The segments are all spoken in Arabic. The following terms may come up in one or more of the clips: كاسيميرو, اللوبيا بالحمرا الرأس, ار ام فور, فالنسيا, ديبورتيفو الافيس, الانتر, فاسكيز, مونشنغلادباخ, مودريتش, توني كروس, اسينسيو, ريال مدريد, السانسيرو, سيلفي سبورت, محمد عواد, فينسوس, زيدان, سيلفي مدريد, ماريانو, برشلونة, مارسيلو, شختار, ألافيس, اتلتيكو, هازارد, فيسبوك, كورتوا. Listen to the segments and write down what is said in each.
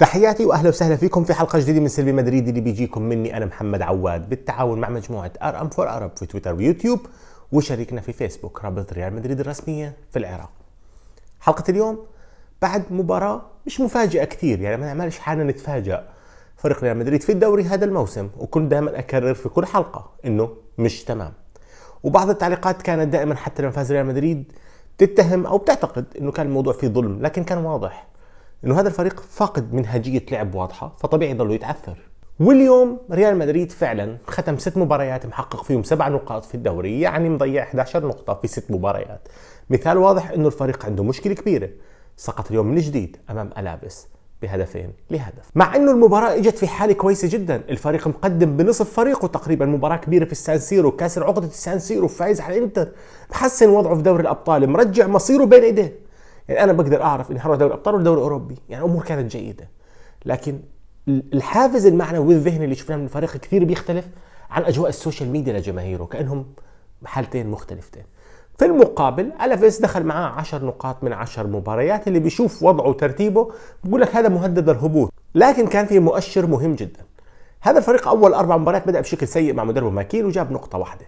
تحياتي واهلا وسهلا فيكم في حلقه جديده من سيلفي مدريد اللي بيجيكم مني انا محمد عواد بالتعاون مع مجموعه ار ام فور ارب في تويتر ويوتيوب وشريكنا في فيسبوك رابط ريال مدريد الرسميه في العراق. حلقه اليوم بعد مباراه مش مفاجئه كثير، يعني ما نعملش حالنا نتفاجئ. فريق ريال مدريد في الدوري هذا الموسم وكنت دائما اكرر في كل حلقه انه مش تمام، وبعض التعليقات كانت دائما حتى لما فاز ريال مدريد تتهم او بتعتقد انه كان الموضوع فيه ظلم، لكن كان واضح انه هذا الفريق فاقد منهجيه لعب واضحه، فطبيعي يضلوا يتعثر. واليوم ريال مدريد فعلا ختم 6 مباريات محقق فيهم 7 نقاط في الدوري، يعني مضيع 11 نقطه في 6 مباريات. مثال واضح انه الفريق عنده مشكله كبيره. سقط اليوم من جديد امام الافيس بهدفين لهدف، مع انه المباراه اجت في حاله كويسه جدا، الفريق مقدم بنصف فريقه تقريبا، مباراه كبيره في السانسيرو، كاسر عقده السانسيرو، فايز على الانتر، محسن وضعه في دوري الابطال، مرجع مصيره بين ايديه. يعني أنا بقدر أعرف إني حروح دوري الأبطال والدوري الأوروبي، يعني الأمور كانت جيدة، لكن الحافز المعنوي والذهني اللي شفناه من الفريق كثير بيختلف عن أجواء السوشيال ميديا لجماهيره، كأنهم حالتين مختلفتين. في المقابل الافيس دخل معاه 10 نقاط من 10 مباريات، اللي بيشوف وضعه وترتيبه بيقول لك هذا مهدد للهبوط، لكن كان في مؤشر مهم جدا. هذا الفريق أول 4 مباريات بدأ بشكل سيء مع مدربه ماكين وجاب نقطة واحدة،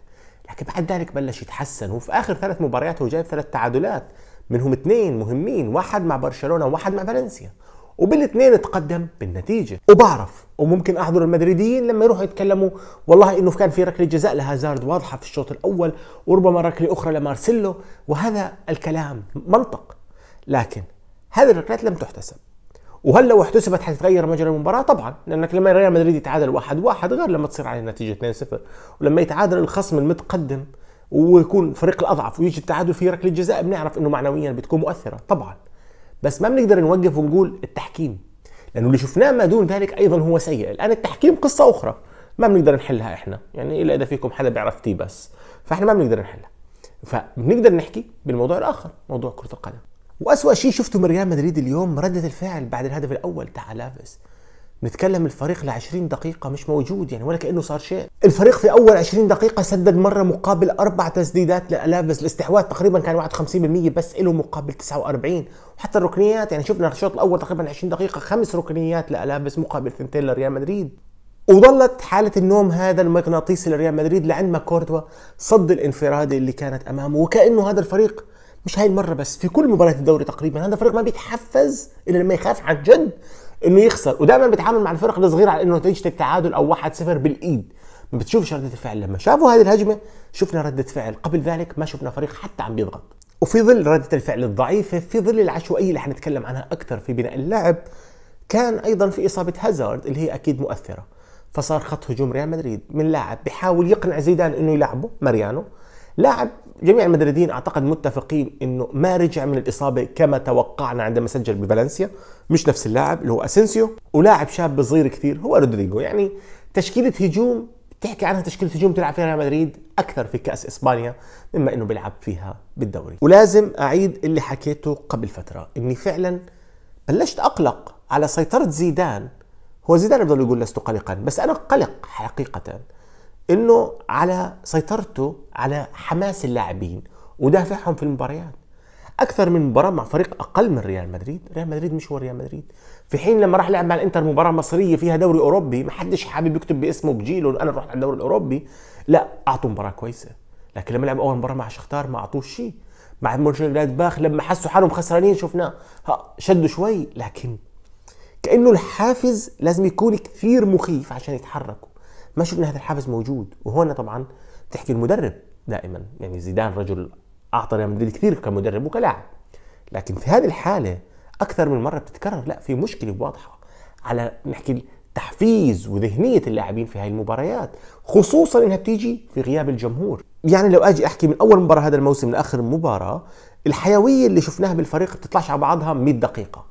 لكن بعد ذلك بلش يتحسن، وفي آخر 3 مباريات هو جايب 3 تعادلات. منهم 2 مهمين، واحد مع برشلونة وواحد مع فالنسيا، وبالاثنين اتقدم بالنتيجة. وبعرف وممكن احضر المدريديين لما يروحوا يتكلموا والله انه كان في ركلة جزاء لهازارد واضحة في الشوط الاول، وربما ركلة اخرى لمارسيلو، وهذا الكلام منطق، لكن هذه الركلات لم تحتسب. وهل لو احتسبت حتتغير مجرى المباراة؟ طبعا، لانك لما ريال مدريد يتعادل 1-1 غير لما تصير عليه النتيجة 2-0، ولما يتعادل الخصم المتقدم ويكون الفريق الاضعف ويجي التعادل في ركله جزاء بنعرف انه معنويا بتكون مؤثره طبعا، بس ما بنقدر نوقف ونقول التحكيم، لانه اللي شفناه ما دون ذلك ايضا هو سيء. الان التحكيم قصه اخرى ما بنقدر نحلها احنا، يعني الا اذا فيكم حدا بيعرف تي بس، فاحنا ما بنقدر نحلها، فبنقدر نحكي بالموضوع الاخر، موضوع كره القدم. واسوأ شيء شفته من ريال مدريد اليوم رده الفعل بعد الهدف الاول تاع الافيس. نتكلم الفريق ل 20 دقيقة مش موجود، يعني ولا كأنه صار شيء. الفريق في أول 20 دقيقة سدد مرة مقابل 4 تسديدات لألافيس، الاستحواذ تقريبا كان 51% بس له مقابل 49، وحتى الركنيات، يعني شفنا الشوط الأول تقريبا 20 دقيقة 5 ركنيات لألافيس مقابل 2 لريال مدريد. وظلت حالة النوم هذا المغناطيسي لريال مدريد لعند ما كورتوا صد الانفرادي اللي كانت أمامه، وكأنه هذا الفريق مش هاي المرة بس، في كل مباراة الدوري تقريبا هذا الفريق ما بيتحفز إلا لما يخاف عن جد انه يخسر، ودائما بتعامل مع الفرق الصغيره على انه نتيجه التعادل او 1-0 بالايد، ما بتشوفش رده الفعل. لما شافوا هذه الهجمه شفنا رده فعل، قبل ذلك ما شفنا فريق حتى عم بيضغط. وفي ظل رده الفعل الضعيفه، في ظل العشوائيه اللي حنتكلم عنها اكثر في بناء اللعب، كان ايضا في اصابه هازارد اللي هي اكيد مؤثره، فصار خط هجوم ريال مدريد من لاعب بحاول يقنع زيدان انه يلعبه ماريانو، لاعب جميع المدريديين اعتقد متفقين انه ما رجع من الاصابه كما توقعنا عندما سجل بفالنسيا، مش نفس اللاعب اللي هو اسينسيو، ولاعب شاب صغير كثير هو رودريجو. يعني تشكيله هجوم بتحكي عنها تشكيله هجوم تلعب فيها ريال مدريد اكثر في كاس اسبانيا مما انه بيلعب فيها بالدوري. ولازم اعيد اللي حكيته قبل فتره، اني فعلا بلشت اقلق على سيطره زيدان. هو زيدان بضل يقول لست قلقا، بس انا قلق حقيقه انه على سيطرته على حماس اللاعبين ودافعهم في المباريات. اكثر من مباراه مع فريق اقل من ريال مدريد، ريال مدريد مش هو ريال مدريد، في حين لما راح لعب مع الانتر مباراه مصريه فيها دوري اوروبي ما حدش حابب يكتب باسمه بجيله انا رحت على الدوري الاوروبي، لا اعطوا مباراه كويسه، لكن لما لعب اول مباراه مع شختار ما اعطوش شيء، مع مونشنغلادباخ لما حسوا حالهم خسرانين شفناه شدوا شوي، لكن كانه الحافز لازم يكون كثير مخيف عشان يتحركوا، ما شفنا هذا الحافز موجود. وهنا طبعا بتحكي المدرب دائما، يعني زيدان رجل اعطى ريال مدريد كثير كمدرب وكلاعب، لكن في هذه الحاله اكثر من مره بتتكرر لا في مشكله واضحه على نحكي تحفيز وذهنيه اللاعبين في هاي المباريات، خصوصا انها بتيجي في غياب الجمهور. يعني لو اجي احكي من اول مباراه هذا الموسم لاخر مباراه، الحيويه اللي شفناها بالفريق بتطلعش على بعضها 100 دقيقه.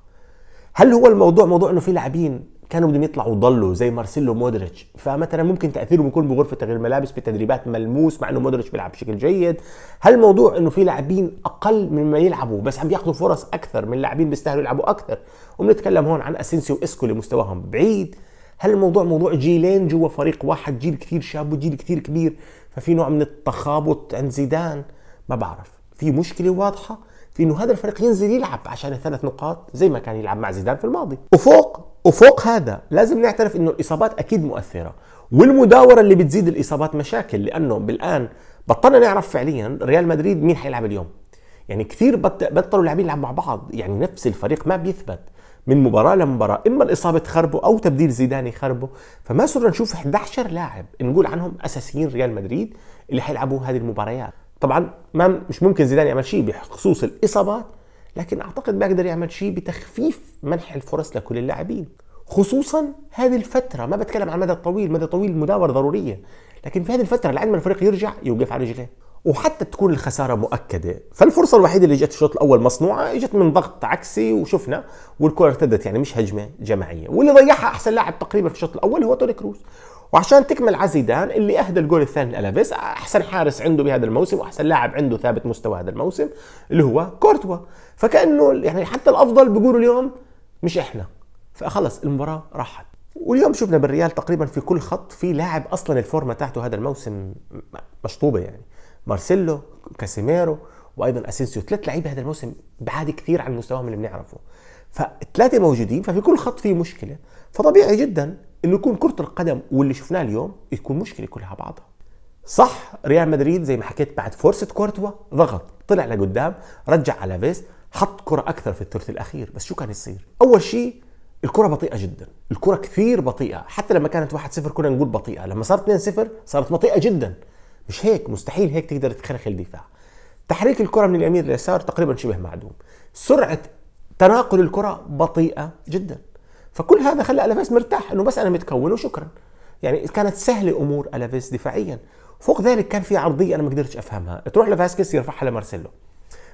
هل هو الموضوع موضوع انه في لاعبين كانوا بدهم يطلعوا وضلوا زي مارسيلو مودريتش، فمثلا ممكن تاثيرهم يكون بغرفه تغيير الملابس بالتدريبات ملموس مع انه مودريتش بيلعب بشكل جيد؟ هل موضوع انه في لاعبين اقل مما يلعبوا بس عم بياخذوا فرص اكثر من لاعبين بيستاهلوا يلعبوا اكثر، وبنتكلم هون عن اسينسيو واسكو اللي مستواهم بعيد؟ هل الموضوع موضوع جيلين جوا فريق واحد، جيل كثير شاب وجيل كثير كبير، ففي نوع من التخابط عند زيدان؟ ما بعرف، في مشكله واضحه في انه هذا الفريق ينزل يلعب عشان 3 نقاط زي ما كان يلعب مع زيدان في الماضي. وفوق وفوق هذا لازم نعترف انه الاصابات اكيد مؤثره، والمداوره اللي بتزيد الاصابات مشاكل، لانه بالان بطلنا نعرف فعليا ريال مدريد مين حيلعب اليوم. يعني كثير بطلوا اللاعبين يلعبوا مع بعض، يعني نفس الفريق ما بيثبت من مباراه لمباراه، اما الاصابه تخربه او تبديل زيدان خربه، فما صرنا نشوف 11 لاعب نقول عنهم اساسيين ريال مدريد اللي حيلعبوا هذه المباريات. طبعا ما مش ممكن زيدان يعمل شيء بخصوص الاصابات، لكن اعتقد بيقدر يعمل شيء بتخفيف منح الفرص لكل اللاعبين، خصوصا هذه الفتره. ما بتكلم عن المدى الطويل، مدى طويل المداوره ضروريه، لكن في هذه الفتره لعندما الفريق يرجع يوقف على رجليه، وحتى تكون الخساره مؤكده. فالفرصه الوحيده اللي جت الشوط الاول مصنوعه، اجت من ضغط عكسي وشفنا، والكره ارتدت، يعني مش هجمه جماعيه، واللي ضيعها احسن لاعب تقريبا في الشوط الاول هو توني كروس. وعشان تكمل على زيدان اللي اهدى الجول الثاني لألافيس، احسن حارس عنده بهذا الموسم، واحسن لاعب عنده ثابت مستوى هذا الموسم اللي هو كورتوا، فكانه يعني حتى الافضل بيقولوا اليوم مش احنا، فخلص المباراه راحت. واليوم شفنا بالريال تقريبا في كل خط في لاعب اصلا الفورمه تاعته هذا الموسم مشطوبه، يعني مارسيلو، كاسيميرو، وايضا اسينسيو، ثلاث لعيبه هذا الموسم بعاد كثير عن مستواهم اللي بنعرفه، فالثلاثه موجودين، ففي كل خط في مشكله، فطبيعي جدا انه يكون كره القدم واللي شفناه اليوم يكون مشكله كلها بعضها. صح ريال مدريد زي ما حكيت بعد فرصه كورتوا ضغط، طلع لقدام، رجع على فيس، حط كره اكثر في الثلث الاخير. بس شو كان يصير؟ اول شيء الكره بطيئه جدا، الكره كثير بطيئه، حتى لما كانت 1-0 كنا نقول بطيئه، لما صارت 2-0 صارت بطيئه جدا. مش هيك، مستحيل هيك تقدر تخرخل الدفاع. تحريك الكره من اليمين لليسار تقريبا شبه معدوم، سرعه تناقل الكره بطيئه جدا، فكل هذا خلى ألافيس مرتاح انه بس انا متكون وشكرا. يعني كانت سهله امور ألافيس دفاعيا. فوق ذلك كان في عرضيه انا ما قدرتش افهمها، تروح لفاسكيز يرفعها لمارسيلو،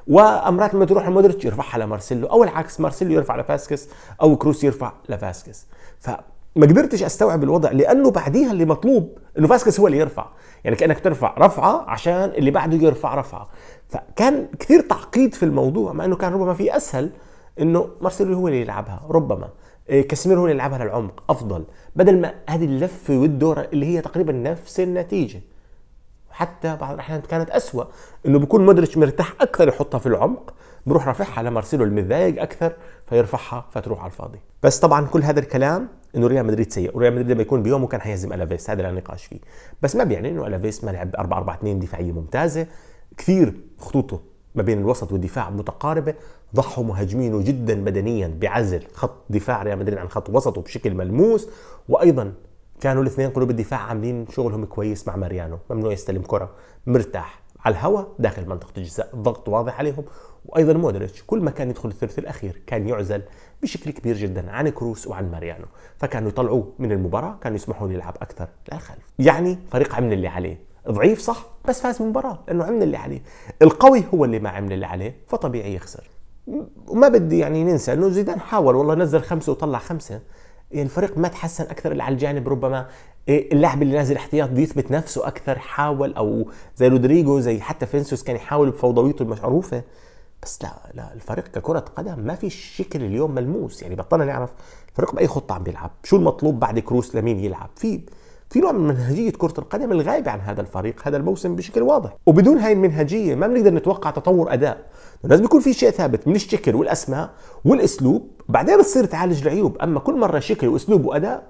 وامرات لما تروح لمودريتش يرفعها لمارسيلو، او العكس مارسيلو يرفع لفاسكيز او كروس يرفع لفاسكيز، فما قدرتش استوعب الوضع، لانه بعديها اللي مطلوب انه فاسكيز هو اللي يرفع، يعني كانك ترفع رفعه عشان اللي بعده يرفع رفعه، فكان كثير تعقيد في الموضوع، مع انه كان ربما في اسهل انه مارسيلو هو اللي يلعبها، ربما كاسيميرو هو اللي يلعبها للعمق افضل، بدل ما هذه اللفه والدوره اللي هي تقريبا نفس النتيجه، حتى بعض الاحيان كانت اسوء، انه بكون مودريتش مرتاح اكثر يحطها في العمق، بروح رافعها لمارسيلو المتضايق اكثر فيرفعها فتروح على الفاضي. بس طبعا كل هذا الكلام انه ريال مدريد سيء، وريال مدريد لما يكون بيومه كان حيهزم ألافيس، هذا لا نقاش فيه، بس ما بيعني انه ألافيس ما لعب 4-4-2 دفاعيه ممتازه، كثير خطوطه ما بين الوسط والدفاع متقاربه، ضحوا مهاجمينه جدا بدنيا بعزل خط دفاع ريال مدريد عن خط وسطه بشكل ملموس، وايضا كانوا الاثنين قلوب الدفاع عاملين شغلهم كويس مع ماريانو، ممنوع يستلم كره، مرتاح على الهواء داخل منطقه الجزاء، الضغط واضح عليهم. وايضا مودريتش كل ما كان يدخل الثلث الاخير كان يعزل بشكل كبير جدا عن كروس وعن ماريانو، فكانوا يطلعوه من المباراه، كانوا يسمحوا له يلعب اكثر للخلف. يعني فريق عمل اللي عليه، ضعيف صح بس فاز بالمباراه لانه عمل اللي عليه، القوي هو اللي ما عمل اللي عليه فطبيعي يخسر. وما بدي يعني ننسى انه زيدان حاول، والله نزل 5 وطلع 5، يعني الفريق ما تحسن اكثر الا على الجانب، ربما اللاعب اللي نازل احتياط بيثبت نفسه اكثر، حاول، او زي رودريجو، زي حتى فينسوس كان يحاول بفوضويته المعروفه، بس لا الفريق ككره قدم ما في شكل اليوم ملموس، يعني بطلنا نعرف الفريق باي خطه عم بيلعب، شو المطلوب بعد كروس لمين يلعب، في نوع من منهجيه كره القدم الغايبه عن هذا الفريق هذا الموسم بشكل واضح، وبدون هاي المنهجيه ما بنقدر نتوقع تطور اداء، لازم يكون في شيء ثابت من الشكل والاسماء والاسلوب، بعدين تصير تعالج العيوب، اما كل مره شكل واسلوب واداء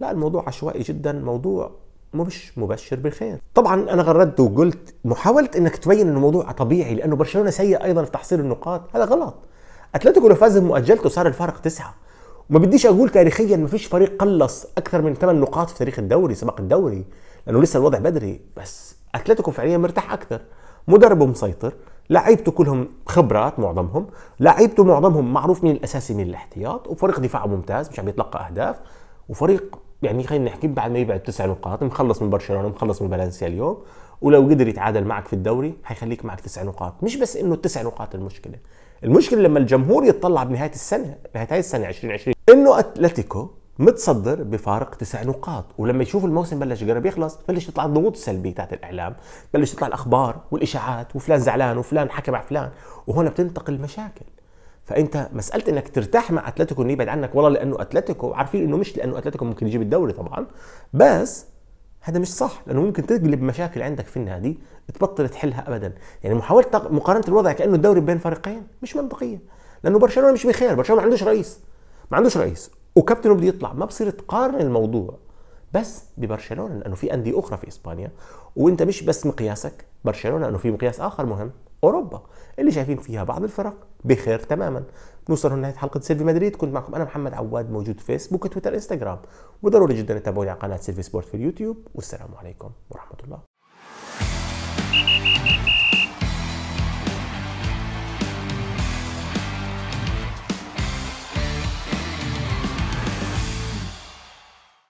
لا، الموضوع عشوائي جدا، موضوع مش مبشر بالخير. طبعا انا غردت وقلت محاوله انك تبين انه الموضوع طبيعي لانه برشلونه سيء ايضا في تحصيل النقاط، هذا غلط. اتلتيكو لو فاز بمؤجلته صار الفارق 9، وما بديش اقول تاريخيا ما فيش فريق قلص اكثر من 8 نقاط في تاريخ الدوري سباق الدوري، لانه لسه الوضع بدري، بس اتلتيكو فعليا مرتاح اكثر، مدربه مسيطر، لاعيبته كلهم خبرات معظمهم، لاعيبته معظمهم معروف مين الاساسي مين الاحتياط، وفريق دفاعه ممتاز مش عم يتلقى اهداف، وفريق يعني خلينا نحكي بعد ما يبعد 9 نقاط مخلص من برشلونه ومخلص من فالنسيا اليوم، ولو قدر يتعادل معك في الدوري حيخليك معك 9 نقاط، مش بس انه ال9 نقاط المشكله، المشكله لما الجمهور يتطلع بنهايه السنه، نهايه هاي السنه 2020 انه اتلتيكو متصدر بفارق 9 نقاط، ولما يشوف الموسم بلش قرب يخلص بلش تطلع الضغوط السلبيه تاعت الاعلام، بلش تطلع الاخبار والاشاعات، وفلان زعلان وفلان حكى مع فلان، وهون بتنتقل المشاكل. فانت مساله انك ترتاح مع اتلتيكو انه يبعد عنك والله لانه اتلتيكو، عارفين انه مش لانه اتلتيكو ممكن يجيب الدوري طبعا، بس هذا مش صح، لانه ممكن تقلب مشاكل عندك في النادي تبطل تحلها ابدا، يعني محاوله مقارنه الوضع كانه الدوري بين فريقين مش منطقيه، لانه برشلونه مش بخير، برشلونه ما عندوش رئيس، وكابتنه بده يطلع، ما بصير تقارن الموضوع بس ببرشلونه، لانه في انديه اخرى في اسبانيا، وانت مش بس مقياسك برشلونه، لانه في مقياس اخر مهم اوروبا اللي شايفين فيها بعض الفرق بخير تماما. نوصل هنا لنهايه حلقه سيلفي مدريد، كنت معكم انا محمد عواد، موجود فيسبوك، تويتر، انستغرام، وضروري جدا تتابعوني على قناه سيلفي سبورت في اليوتيوب، والسلام عليكم ورحمه الله.